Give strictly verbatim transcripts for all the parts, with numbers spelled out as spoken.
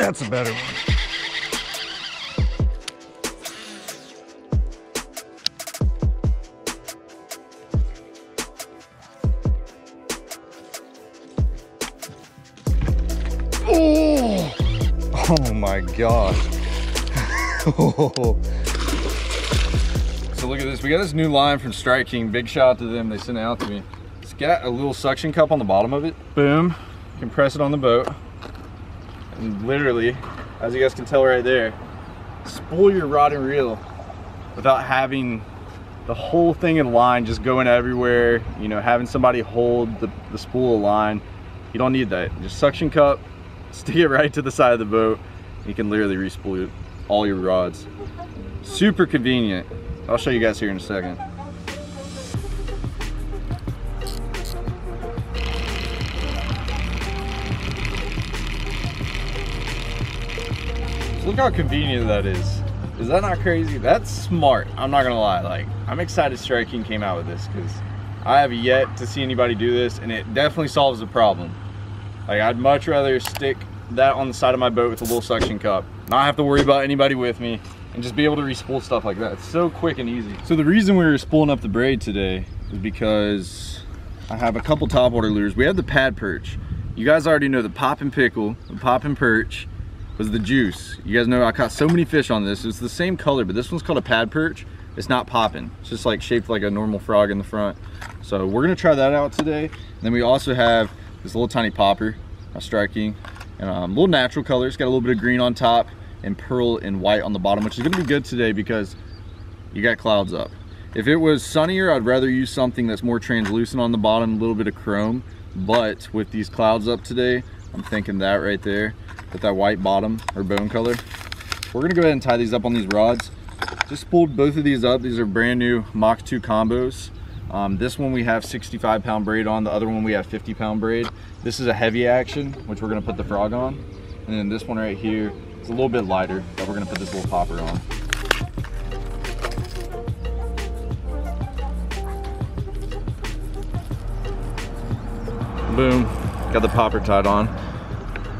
That's a better one. Oh my gosh. Oh. So look at this, we got this new line from Strike King. Big shout out to them, they sent it out to me. It's got a little suction cup on the bottom of it. Boom, you can press it on the boat. And literally, as you guys can tell right there, spool your rod and reel without having the whole thing in line, just going everywhere, you know, having somebody hold the, the spool of line. You don't need that, just suction cup. Stick it right to the side of the boat. You can literally re-spool all your rods. Super convenient. I'll show you guys here in a second. So look how convenient that is. Is that not crazy? That's smart. I'm not gonna lie. Like, I'm excited Strike King came out with this because I have yet to see anybody do this, and it definitely solves the problem. Like, I'd much rather stick that on the side of my boat with a little suction cup, not have to worry about anybody with me, and just be able to re-spool stuff like that. It's so quick and easy. So the reason we were spooling up the braid today is because I have a couple topwater lures. We have the pad perch. You guys already know the pop and pickle, the pop and perch was the juice. You guys know I caught so many fish on this. It's the same color, but this one's called a pad perch. It's not popping. It's just like shaped like a normal frog in the front. So we're gonna try that out today. And then we also have this little tiny popper, a Strike King, and um, little natural colors. Got a little bit of green on top and pearl and white on the bottom, which is gonna be good today because you got clouds up. If it was sunnier, I'd rather use something that's more translucent on the bottom, a little bit of chrome, but with these clouds up today, I'm thinking that right there, with that white bottom or bone color. We're gonna go ahead and tie these up on these rods. Just spooled both of these up. These are brand new Mach two combos. Um, this one we have sixty-five pound braid on, the other one we have fifty pound braid. This is a heavy action, which we're gonna put the frog on. And then this one right here is a little bit lighter, but we're gonna put this little popper on. Boom, got the popper tied on.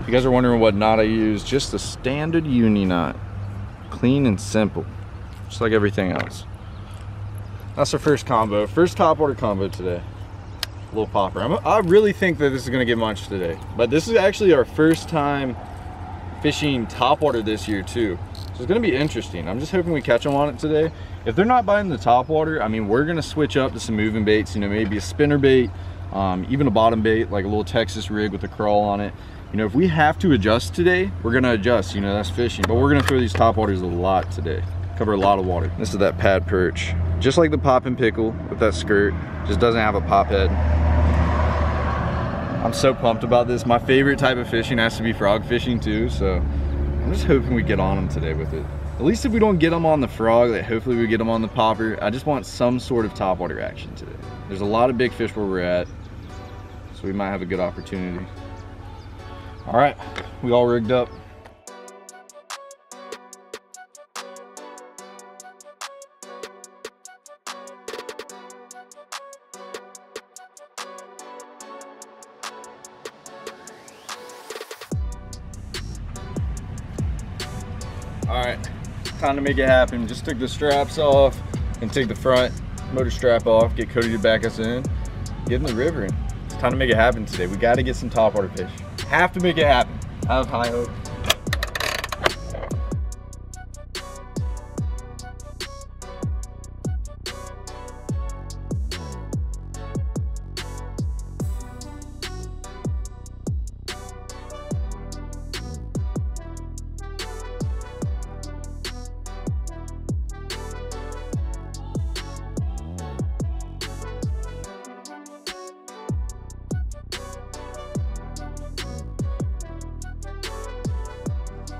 If you guys are wondering what knot I use, just the standard uni knot. Clean and simple, just like everything else. That's our first combo, first top order combo today. Little popper. I'm, I really think that this is gonna get much today, but this is actually our first time fishing top water this year too. So it's gonna be interesting. I'm just hoping we catch them on it today. If they're not biting the top water, I mean, we're gonna switch up to some moving baits, you know, maybe a spinner bait, um, even a bottom bait, like a little Texas rig with a crawl on it. You know, if we have to adjust today, we're gonna adjust, you know, that's fishing, but we're gonna throw these top waters a lot today. Cover a lot of water. This is that pad perch. Just like the pop and pickle with that skirt, just doesn't have a pop head. I'm so pumped about this. My favorite type of fishing has to be frog fishing too, so I'm just hoping we get on them today with it. At least if we don't get them on the frog, that hopefully we get them on the popper. I just want some sort of topwater action today. There's a lot of big fish where we're at, so we might have a good opportunity. All right, we all rigged up. Time to make it happen. Just took the straps off and take the front motor strap off, get Cody to back us in, get in the river, and it's time to make it happen today. We got to get some topwater fish. Have to make it happen. I have high hopes.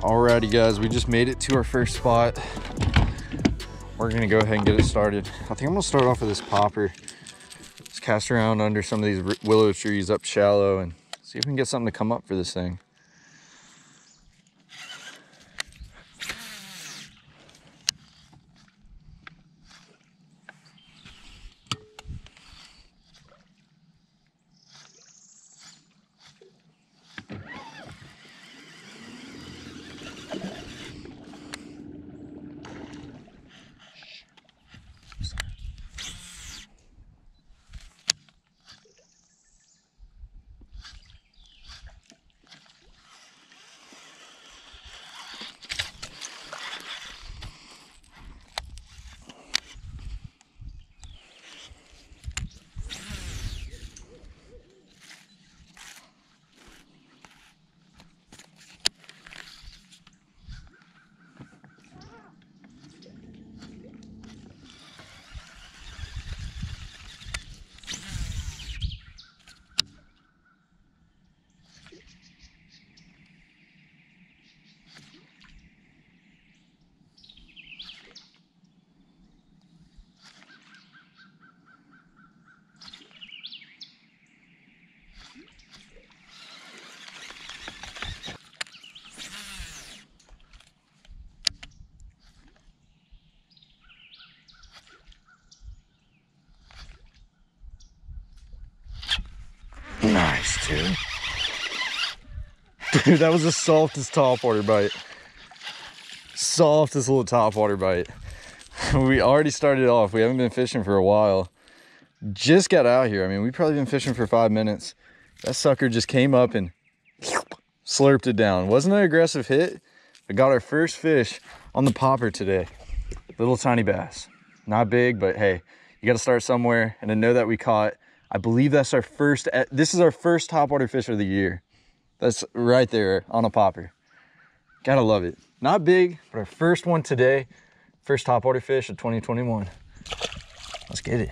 Alrighty guys, we just made it to our first spot. We're gonna go ahead and get it started. I think I'm gonna start off with this popper. Just cast around under some of these willow trees up shallow and see if we can get something to come up for this thing. Nice, dude. Dude, that was the softest topwater bite. Softest little topwater bite. We already started off. We haven't been fishing for a while. Just got out here. I mean, we've probably been fishing for five minutes. That sucker just came up and slurped it down. Wasn't an aggressive hit. I got our first fish on the popper today. Little tiny bass. Not big, but hey, you got to start somewhere. And I know that we caught, I believe that's our first, this is our first topwater fish of the year. That's right there on a popper. Gotta love it. Not big, but our first one today. First topwater fish of twenty twenty-one. Let's get it.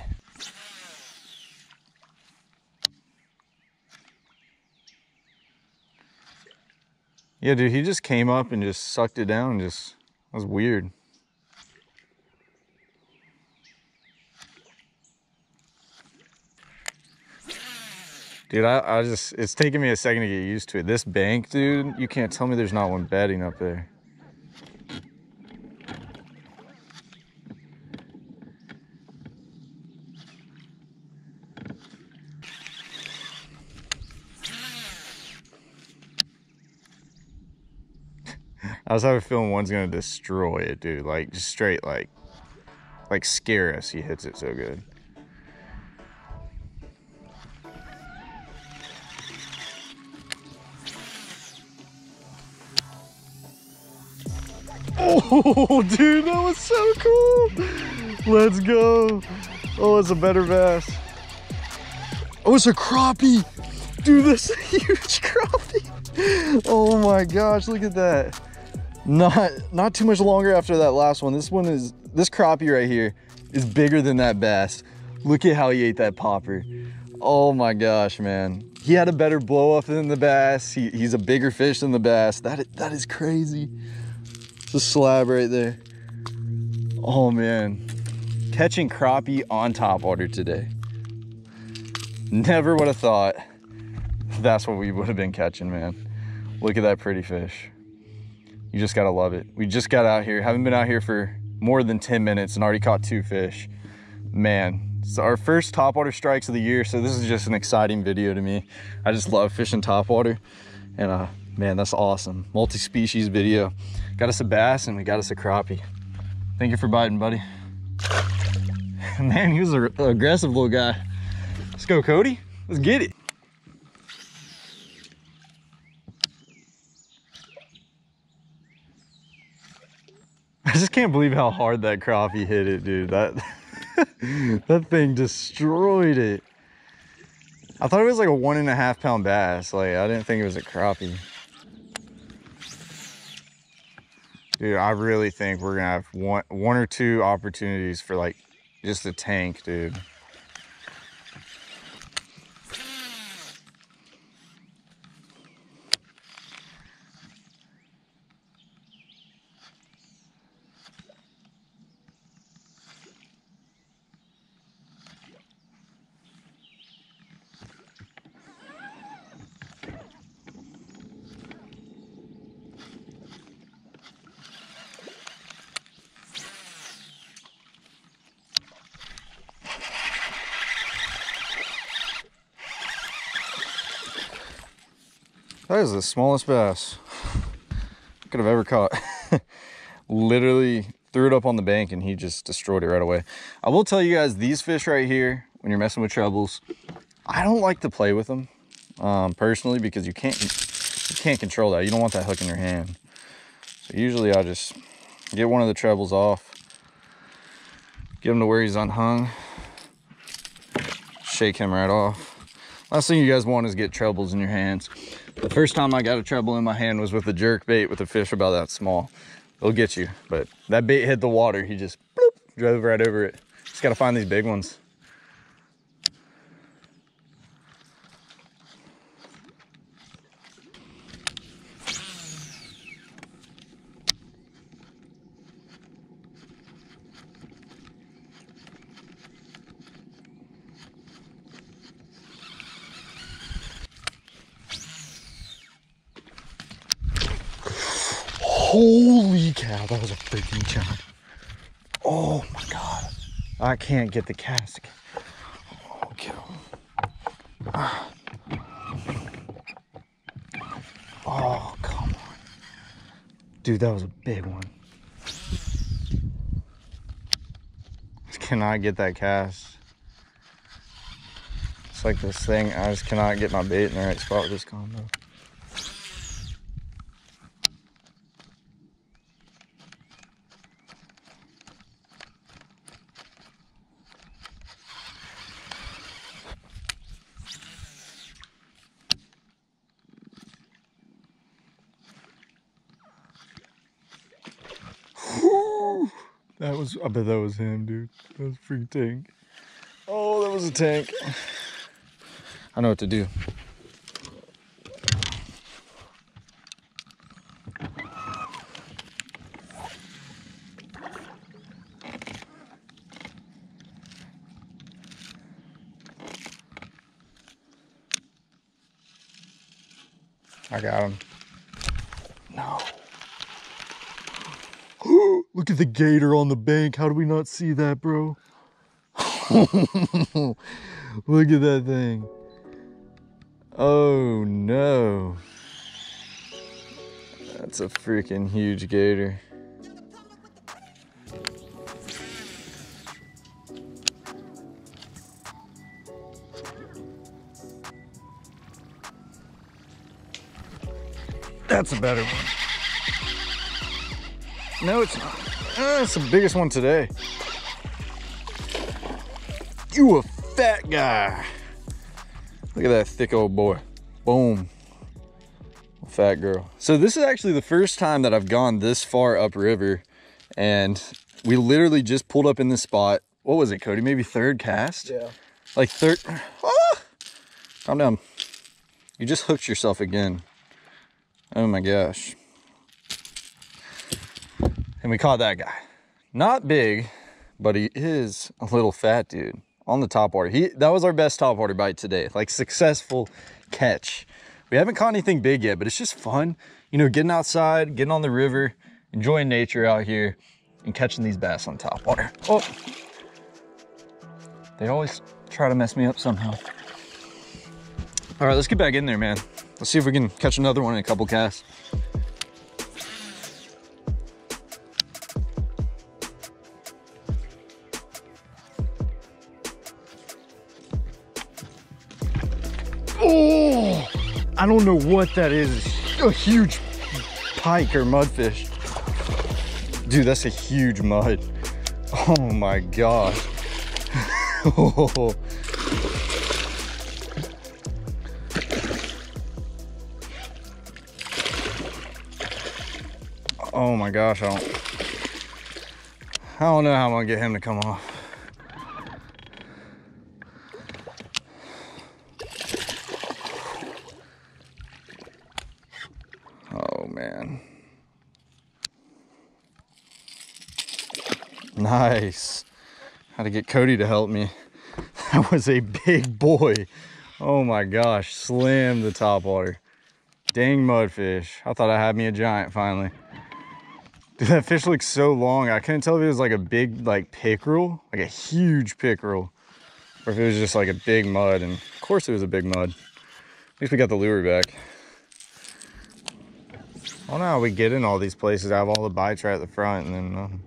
Yeah, dude, he just came up and just sucked it down. And just, that was weird. Dude, I, I just, it's taking me a second to get used to it. This bank, dude, you can't tell me there's not one bedding up there. I was having a feeling one's gonna destroy it, dude. Like, just straight, like, like scare us. He hits it so good. Oh, dude, that was so cool. Let's go. Oh, it's a better bass. Oh, it's a crappie. Dude, that's a huge crappie. Oh my gosh, look at that. Not, not too much longer after that last one. This one is, this crappie right here is bigger than that bass. Look at how he ate that popper. Oh my gosh, man. He had a better blow up than the bass. He, he's a bigger fish than the bass. That, that is crazy. It's a slab right there. Oh man, catching crappie on topwater today. Never would have thought that's what we would have been catching, man. Look at that pretty fish. You just gotta love it. We just got out here, haven't been out here for more than ten minutes and already caught two fish. Man, it's our first topwater strikes of the year, so this is just an exciting video to me. I just love fishing topwater, and uh, man, that's awesome. Multi-species video. Got us a bass and we got us a crappie. Thank you for biting, buddy. Man, he was an aggressive little guy. Let's go, Cody. Let's get it. I just can't believe how hard that crappie hit it, dude. That, that thing destroyed it. I thought it was like a one and a half pound bass. Like, I didn't think it was a crappie. Dude, I really think we're gonna have one, one or two opportunities for like just a tank, dude. That is the smallest bass I could have ever caught. Literally threw it up on the bank and he just destroyed it right away. I will tell you guys, these fish right here, when you're messing with trebles, I don't like to play with them um, personally, because you can't, you can't control that. You don't want that hook in your hand. So usually I just get one of the trebles off, get him to where he's unhung, shake him right off. Last thing you guys want is get trebles in your hands. The first time I got a treble in my hand was with a jerk bait with a fish about that small. It'll get you, but that bait hit the water. He just bloop, drove right over it. Just gotta find these big ones. Holy cow, that was a freaking chunk. Oh my God. I can't get the cask. Oh, kill. Ah. Dude, that was a big one. Just cannot get that cast. It's like this thing, I just cannot get my bait in the right spot with this combo. That was, I bet that was him, dude. That was a freaking tank. Oh, that was a tank. I know what to do. I got him. No. Look at the gator on the bank. How do we not see that, bro? Look at that thing. Oh no. That's a freaking huge gator. That's a better one. No, it's not. Uh, it's the biggest one today. You a fat guy. Look at that thick old boy. Boom. Fat girl. So this is actually the first time that I've gone this far upriver. And we literally just pulled up in this spot. What was it, Cody? Maybe third cast? Yeah. Like third. Ah! Calm down. You just hooked yourself again. Oh my gosh. And we caught that guy. Not big, but he is a little fat dude on the top water. He, that was our best top water bite today, like successful catch. We haven't caught anything big yet, but it's just fun, you know, getting outside, getting on the river, enjoying nature out here and catching these bass on top water. Oh, they always try to mess me up somehow. All right, let's get back in there, man. Let's see if we can catch another one in a couple casts. Oh, I don't know what that is. A huge pike or mudfish. Dude, that's a huge mud. Oh my God. Oh. Oh my gosh, I don't, I don't know how I'm gonna get him to come off. Nice. Had to get Cody to help me. That was a big boy. Oh my gosh, slammed the top water. Dang mudfish. I thought I had me a giant finally. Dude, that fish looks so long. I couldn't tell if it was like a big like pickerel, like a huge pickerel, or if it was just like a big mud. And of course it was a big mud. At least we got the lure back. I don't know how we get in all these places. I have all the bites right at the front and then um,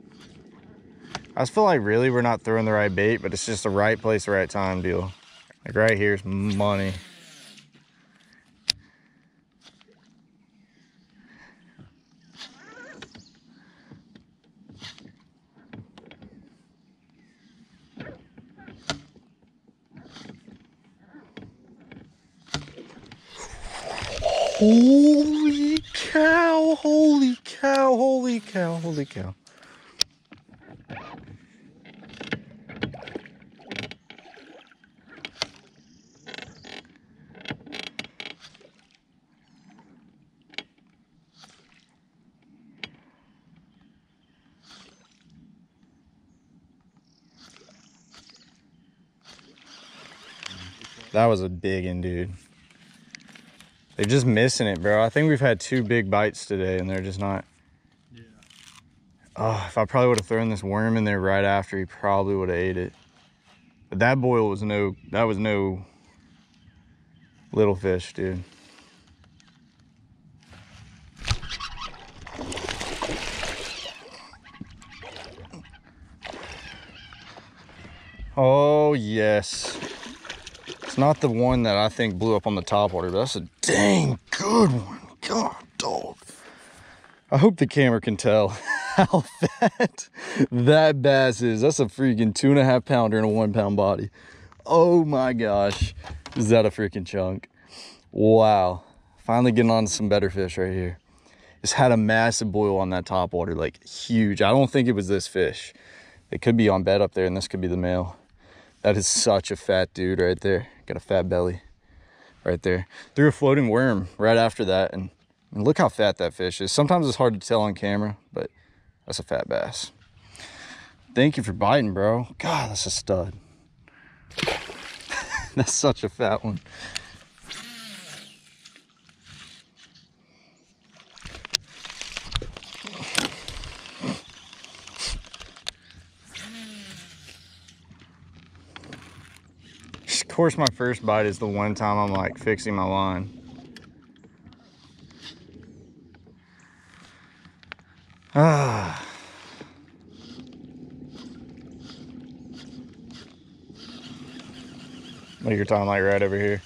I just feel like really we're not throwing the right bait, but it's just the right place, the right time deal. Like right here's money. Holy cow, holy cow, holy cow, holy cow. That was a big one, dude. They're just missing it, bro. I think we've had two big bites today and they're just not. Yeah. Oh, if I probably would have thrown this worm in there right after, he probably would have ate it. But that boil was no, that was no little fish, dude. Oh yes. It's not the one that I think blew up on the top water, but that's a dang good one. God, dog. I hope the camera can tell how fat that bass is. That's a freaking two and a half pounder in a one pound body. Oh my gosh. Is that a freaking chunk? Wow. Finally getting on to some better fish right here. Just had a massive boil on that top water, like huge. I don't think it was this fish. It could be on bed up there, and this could be the male. That is such a fat dude right there. Got a fat belly right there. Threw a floating worm right after that, and, and look how fat that fish is. Sometimes it's hard to tell on camera, but that's a fat bass. Thank you for biting, bro. God, that's a stud. That's such a fat one. Of course, my first bite is the one time I'm like fixing my line. Ah. Look, you're talking like right over here.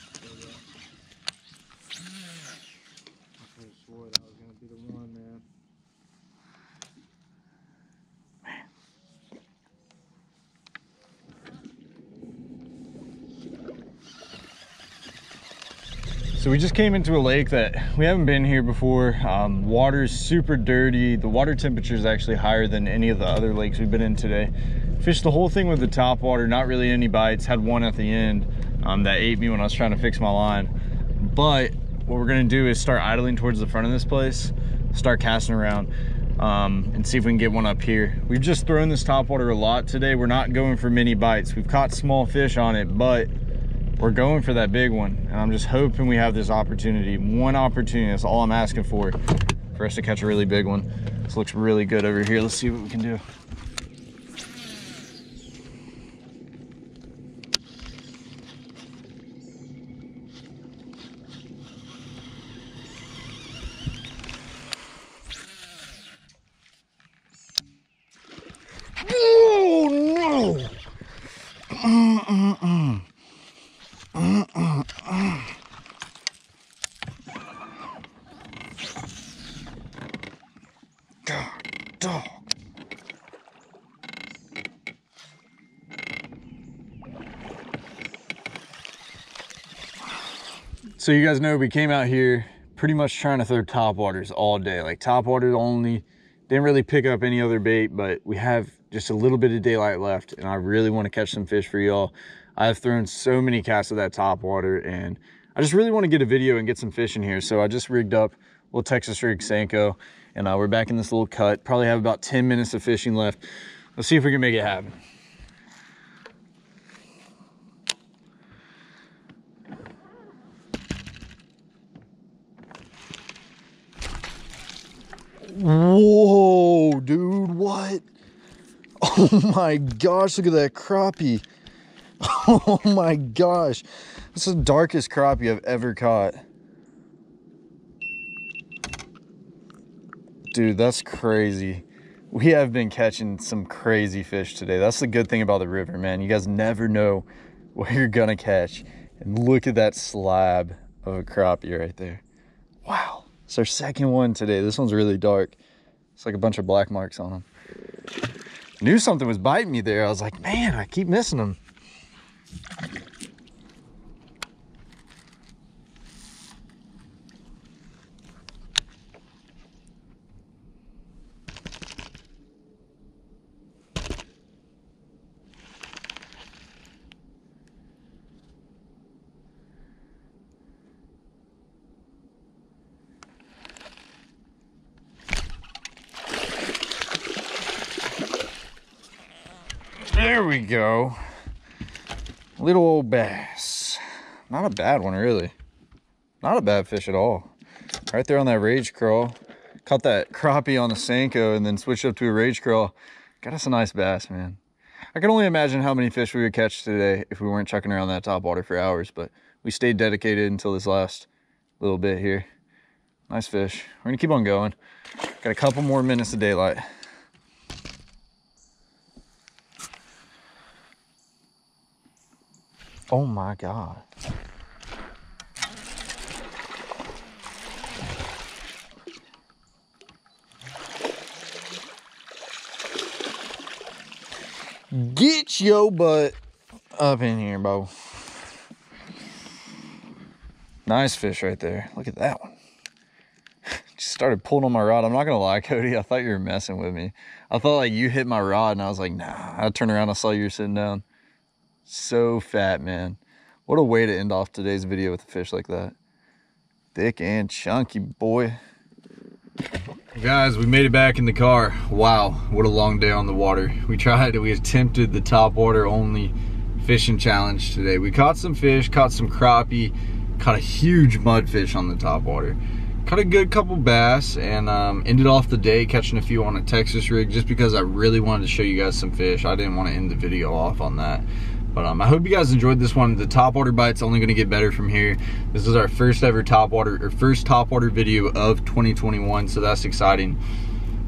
So we just came into a lake that we haven't been here before. Um, water's super dirty. The water temperature is actually higher than any of the other lakes we've been in today. Fished the whole thing with the top water, not really any bites. Had one at the end um, that ate me when I was trying to fix my line. But what we're gonna do is start idling towards the front of this place, start casting around, um, and see if we can get one up here. We've just thrown this top water a lot today. We're not going for many bites. We've caught small fish on it, but we're going for that big one, and I'm just hoping we have this opportunity. One opportunity, that's all I'm asking for, for us to catch a really big one. This looks really good over here. Let's see what we can do. Oh, no! Mm-mm-mm. Mm, mm, mm. God, dog. So you guys know we came out here pretty much trying to throw topwaters all day, like topwaters only. Didn't really pick up any other bait, but we have just a little bit of daylight left, and I really want to catch some fish for y'all. I've thrown so many casts of that top water, and I just really want to get a video and get some fish in here. So I just rigged up a little Texas rig Senko, and uh, we're back in this little cut. Probably have about ten minutes of fishing left. Let's see if we can make it happen. Whoa, dude, what? Oh my gosh, look at that crappie. Oh my gosh, this is the darkest crappie I've ever caught. Dude, that's crazy. We have been catching some crazy fish today. That's the good thing about the river, man. You guys never know what you're gonna catch. And look at that slab of a crappie right there. Wow, it's our second one today. This one's really dark. It's like a bunch of black marks on them. Knew something was biting me there. I was like, man, I keep missing them. There we go. Little old bass. Not a bad one, really. Not a bad fish at all. Right there on that rage crawl. Caught that crappie on the Senko and then switched up to a rage crawl. Got us a nice bass, man. I can only imagine how many fish we would catch today if we weren't chucking around that top water for hours, but we stayed dedicated until this last little bit here. Nice fish. We're gonna keep on going. Got a couple more minutes of daylight. Oh my God. Get your butt up in here, Bo. Nice fish right there. Look at that one. Just started pulling on my rod. I'm not gonna lie, Cody, I thought you were messing with me. I thought like you hit my rod and I was like, nah. I turned around, I saw you were sitting down. So fat, man. What a way to end off today's video with a fish like that. Thick and chunky, boy. Guys, we made it back in the car. Wow, what a long day on the water. We tried, we attempted the top water only fishing challenge today. We caught some fish, caught some crappie, caught a huge mudfish on the top water. Caught a good couple bass and um, ended off the day catching a few on a Texas rig just because I really wanted to show you guys some fish. I didn't want to end the video off on that. But um, I hope you guys enjoyed this one. The topwater bite's only gonna get better from here. This is our first ever topwater, or first topwater video of twenty twenty-one, so that's exciting.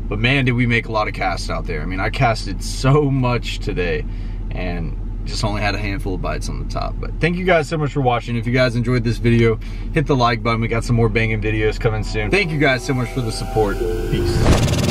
But man, did we make a lot of casts out there. I mean, I casted so much today and just only had a handful of bites on the top. But thank you guys so much for watching. If you guys enjoyed this video, hit the like button. We got some more banging videos coming soon. Thank you guys so much for the support. Peace.